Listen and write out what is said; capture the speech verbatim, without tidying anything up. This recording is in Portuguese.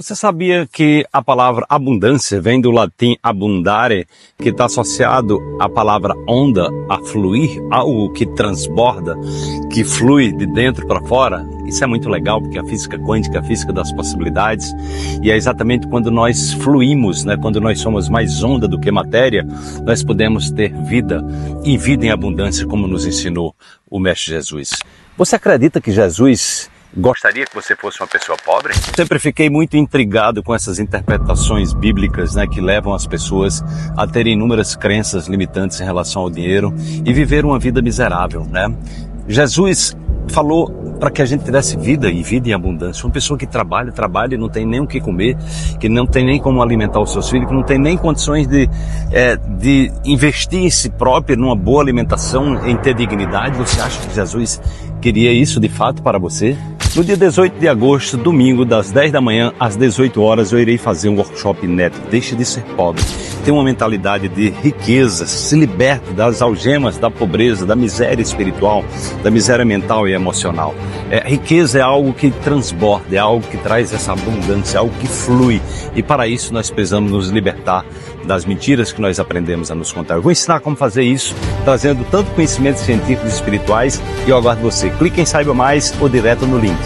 Você sabia que a palavra abundância vem do latim abundare, que está associado à palavra onda, a fluir, algo que transborda, que flui de dentro para fora? Isso é muito legal, porque a física quântica, a física das possibilidades, e é exatamente quando nós fluímos, né? Quando nós somos mais onda do que matéria, nós podemos ter vida, e vida em abundância, como nos ensinou o Mestre Jesus. Você acredita que Jesus gostaria que você fosse uma pessoa pobre? Sempre fiquei muito intrigado com essas interpretações bíblicas, né, que levam as pessoas a terem inúmeras crenças limitantes em relação ao dinheiro e viver uma vida miserável, né? Jesus falou para que a gente tivesse vida e vida em abundância. Uma pessoa que trabalha, trabalha e não tem nem o que comer, que não tem nem como alimentar os seus filhos, que não tem nem condições de, é, de investir em si própria, numa boa alimentação, em ter dignidade. Você acha que Jesus queria isso de fato para você? No dia dezoito de agosto, domingo, das dez da manhã às dezoito horas, eu irei fazer um workshop inédito. Deixe de ser pobre. Tenha uma mentalidade de riqueza. Se liberte das algemas da pobreza, da miséria espiritual, da miséria mental e emocional. É, riqueza é algo que transborda, é algo que traz essa abundância, é algo que flui. E para isso nós precisamos nos libertar das mentiras que nós aprendemos a nos contar. Eu vou ensinar como fazer isso, trazendo tanto conhecimentos científicos e espirituais. E eu aguardo você. Clique em Saiba Mais ou direto no link.